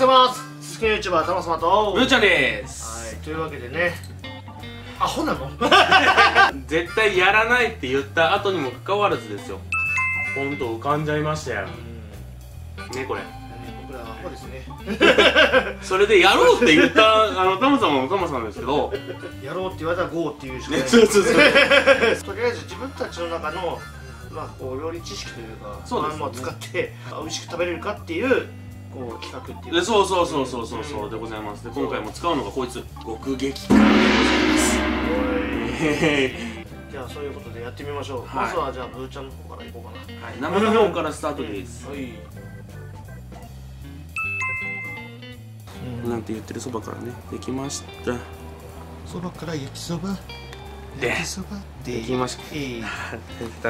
ようございます。すすきの YouTuber たまさまとむーちゃんです。はい、というわけでね。アホなの？絶対やらないって言った後にもかかわらずですよ。ほんと浮かんじゃいましたよ。ね、これ。僕らアホですね。それでやろうって言ったたまさまもたまさんですけど。やろうって言われたらゴーっていうしかない。そうそうそう。とりあえず自分たちの中の。まあこう料理知識というか、そうですね、使って美味しく食べれるかっていうこう企画っていう、そうそうそうそうそうそうでございます。で今回も使うのがこいつ、極激辛でございます。じゃあそういうことでやってみましょう。まずはじゃあブーちゃんの方からいこうかな。はい、生の方からスタートです。はいなんて言ってるそばからね、できました。そばから焼きそばできました。食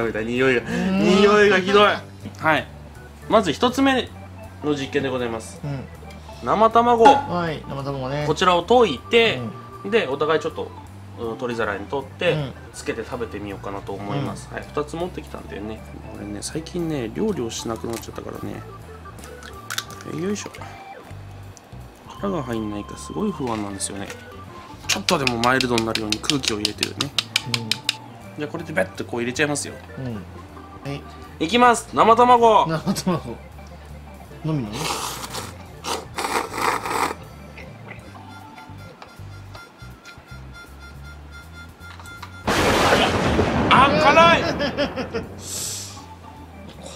べた匂いがひどい。はい、まず一つ目の実験でございます。生卵、はい、生卵ね、こちらを溶いて、でお互いちょっと取り皿に取ってつけて食べてみようかなと思います。はい、2つ持ってきたんだよね。これね、最近ね料理をしなくなっちゃったからね、よいしょ、殻が入んないかすごい不安なんですよね。ちょっとでもマイルドになるように空気を入れてるね。じゃあこれでベッとこう入れちゃいますよ。はい。いきます。生卵。生卵。のみの。あ、辛い。こ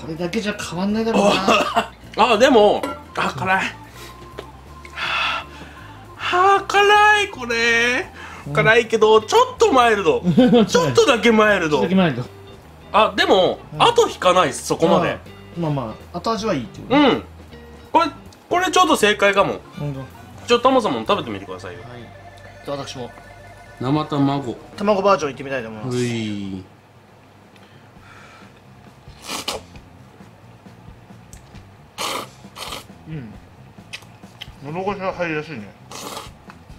れだけじゃ変わんないだろうな。あ、でも、あ、辛い。はあ、辛いこれ。辛いけどちょっとマイルド、ちょっとだけマイルド。あ、でも後引かないです、そこまで。まあまあ後味はいいってこと。うん。これちょっと正解かも。ちょっとタモさんも食べてみてくださいよ。はい。じゃあ私も生卵。卵バージョンいってみたいと思います。うん。喉越しが入りやすいね。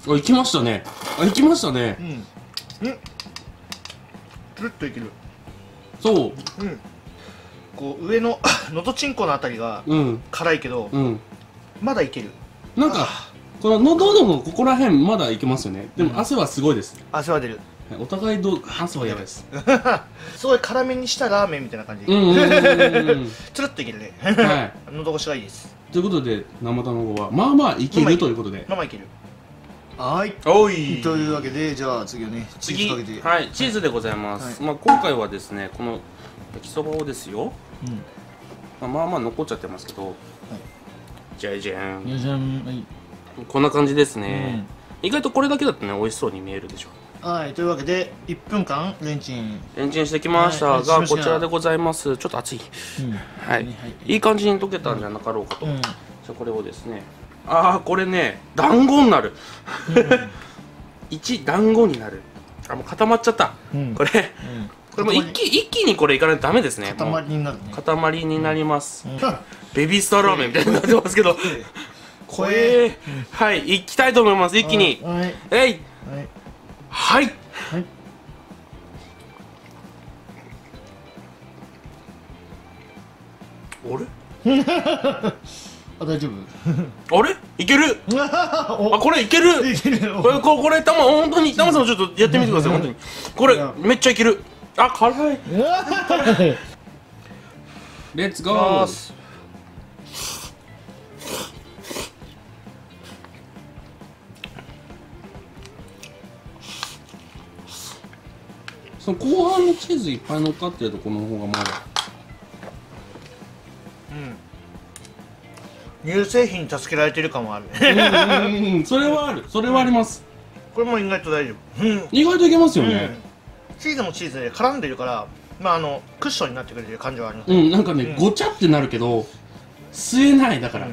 あ、いきましたね。あ、いきましたね。つるっといける。そう。うん。こう上ののどちんこのあたりが辛いけど、まだいける。なんかこの喉のここら辺まだいけますよね。でも汗はすごいです。汗は出る。お互い汗はやばいです。すごい辛めにしたラーメンみたいな感じ。つるっといけるね。はい。喉越しがいいです。ということで生卵はまあまあいけるということで。まあまあいける。はい、というわけでじゃあ次はね、次はい、チーズでございます。まあ今回はですね、この焼きそばをですよ、まあまあ残っちゃってますけど、じゃじゃんじゃん、こんな感じですね。意外とこれだけだとね美味しそうに見えるでしょ。はい、というわけで1分間レンチンしてきましたが、こちらでございます。ちょっと熱い。はい、いい感じに溶けたんじゃなかろうかと。じゃあこれをですね、ああこれね、団子になる。1団子になる。あ、もう固まっちゃった。これも一気にこれいかないとダメですね。塊になるね。塊になります。ベビースターラーメンみたいになってますけど、これはい、いきたいと思います。一気に。えい、はい、あれ大丈夫。あれ、いける。あ、これいける。これ本当にタマさんもちょっとやってみてください。本当にこれめっちゃいける。あ、辛い。レッツゴー。その後半のチーズいっぱい乗っかってるとこの方がまだ。乳製品に助けられてる感はある。それはある、それはあります。これも意外と大丈夫。意外といけますよね。チーズもチーズで絡んでるから、まあクッションになってくれてる感じはあります。なんかね、ごちゃってなるけど吸えない。だから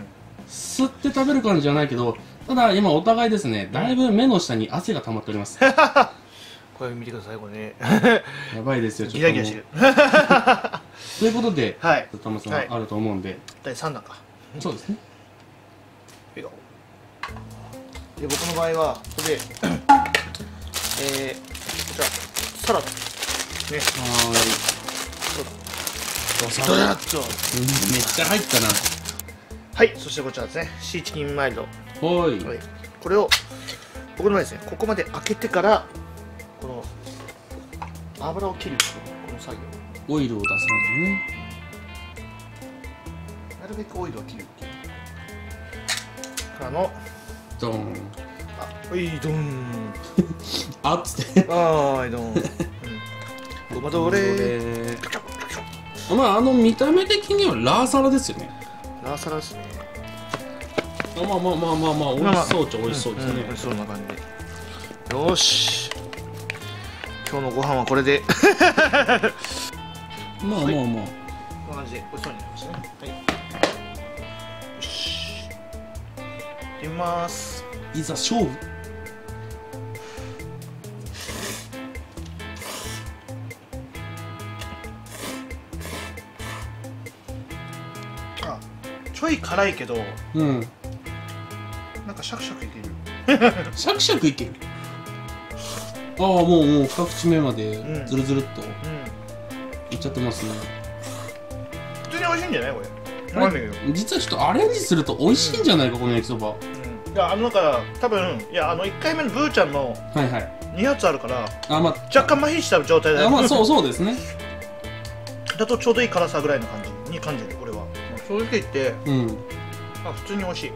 吸って食べる感じじゃないけど、ただ今お互いですね、だいぶ目の下に汗が溜まっております。これ見てください、これね。やばいですよ、ちょっとギラギラしてる。ということで、はい、たまさんあると思うんで第3弾か。そうですね。で、僕の場合はこれで、じゃサラダね。はい。めっちゃ入ったな。はい、そしてこちらですね、シーチキンマイルド。はい、これを僕の前ですね、ここまで開けてからこの油を切るこの作業、オイルを出さないでね、なるべくオイルを切るっていうからのドーン、あ、はいドーンあっつってはいドーンごまどれ。まあ見た目的にはラーサラですよね。ラーサラですね。まあ美味しそうっちゃ美味しそうですね。美味しそうな感じ。よし、今日のご飯はこれで。まあこんな感じで美味しそうになりましたね。はい、よし、いってみます。いざ勝負。ちょい辛いけど、うん、なんかシャクシャクいける。シャクシャクいける。ああ、もう二口目までズルズルっといっちゃってますね。普通に美味しいんじゃないこれ。わかんないけど。実はちょっとアレンジすると美味しいんじゃないか、この焼きそば。いや、だから多分、いや、1回目のブーちゃんの2発あるから、若干麻痺した状態だよね。そうですね。だとちょうどいい辛さぐらいの感じに感じる、これは。正直言って、あ、普通に美味しい。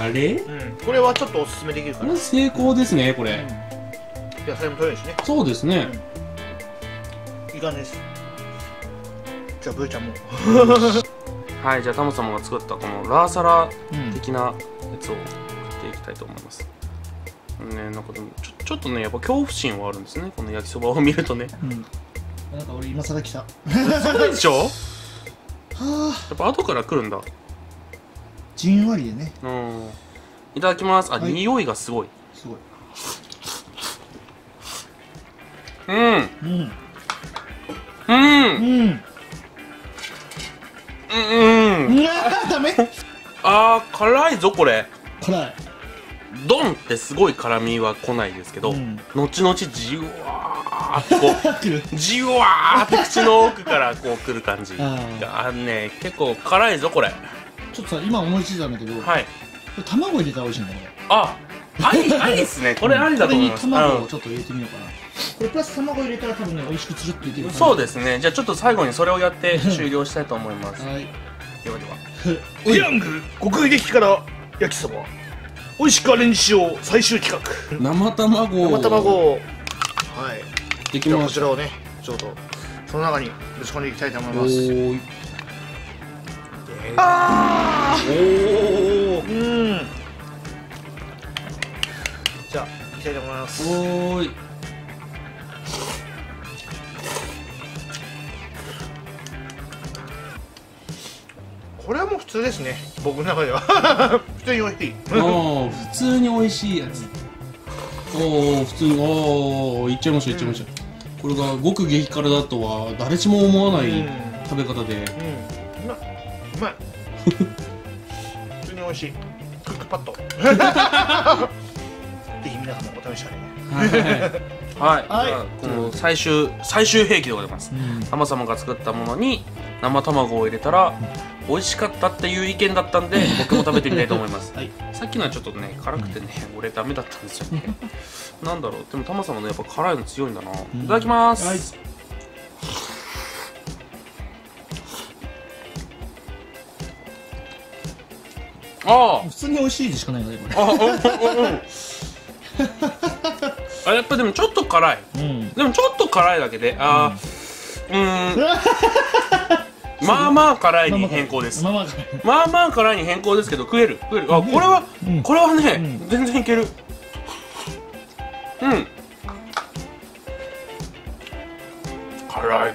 あれ？これはちょっとおすすめできるから。成功ですね、これ。野菜も取れるしね。そうですね。いい感じです。じゃあブーちゃんも。はい、じゃあタモさんが作ったこのラーサラ的なやつを買っていきたいと思います。ね、なんかちょっとね、やっぱ恐怖心はあるんですね、この焼きそばを見るとね。なんか俺今更来た。そうでしょ？やっぱ後から来るんだ。じんわりでね。いただきます。あ、匂いがすごい。すごい。ダメ。あー、辛いぞこれ。辛い。ドンってすごい辛みは来ないですけど、後々じわーってこう、じわーって口の奥からこう来る感じがあんね。結構辛いぞこれ。ちょっとさ、今思いついたんだけど、卵入れたら美味しいんだこれ。ありですね、これありだと思います。卵をちょっと入れてみようかな。これプラス卵入れたら多分ね、美味しくつるっといける。そうですね。じゃあちょっと最後にそれをやって終了したいと思います。はい。ではでは。ペヤング国撃から焼きそば。美味しくアレンジしよう最終企画。生卵。はい。できます。こちらをね、ちょっとその中にぶち込んでいきたいと思います。ああ。じゃあいきたいと思います。これはもう普通ですね、僕の中では。普通に美味しい。普通に美味しいやつ。普通に、いっちゃいました、これが極激辛だとは誰しも思わない食べ方で。うまい。普通に美味しい。クックパッド。ぜひ皆さんもお試しあれ。はい、この最終兵器でございます。タモ様が作ったものに生卵を入れたら。美味しかったっていう意見だったんで、僕も食べてみたいと思います。さっきのはちょっとね、辛くてね、俺ダメだったんですよね。なんだろう、でもタマさんもね、やっぱ辛いの強いんだな。いただきます。ああ、普通に美味しいでしかないよね、これ。あ、やっぱでもちょっと辛い。でもちょっと辛いだけで、まあ辛いに変更です。まあ辛いに変更ですけど食える。あ、これはね、全然いける。辛い。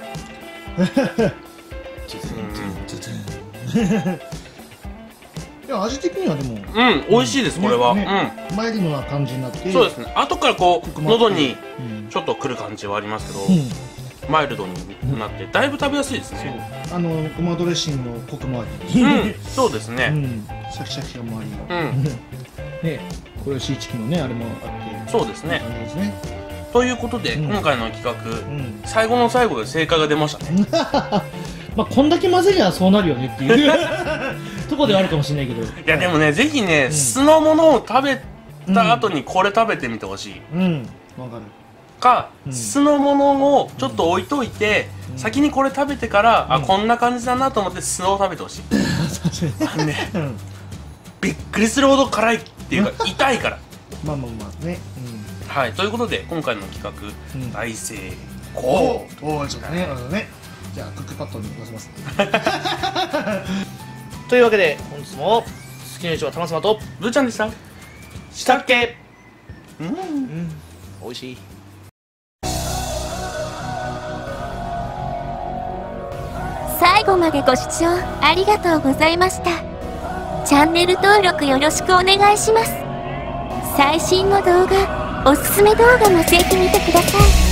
いや、味的にはでも美味しいですこれは。マイルドな感じになって、そうですね。後からこう喉にちょっとくる感じはありますけど。マイルドになって、だいぶ食べやすいですね。ごまドレッシングのコクもあり、そうですね。シャキシャキ感もあり、ね、これシーチキンのね、あれもあって、そうですね。ということで、今回の企画、最後の最後で正解が出ましたね。まあこんだけ混ぜりゃそうなるよねっていうとこではあるかもしれないけど、いやでもね、ぜひね、素のものを食べた後にこれ食べてみてほしい。うん、わかる。か、素のものをちょっと置いといて、先にこれ食べてから、あ、こんな感じだなと思って素を食べてほしい。あのね、びっくりするほど辛いっていうか、痛いから。まあまあまあね。はい、ということで今回の企画大成功。おお、そうだね。じゃあクックパッドに載せます。というわけで本日も好きな人はたまさまとぶーちゃんでした。したっけ。うん、おいしい。最後までご視聴ありがとうございました。チャンネル登録よろしくお願いします。最新の動画、おすすめ動画もぜひ見てください。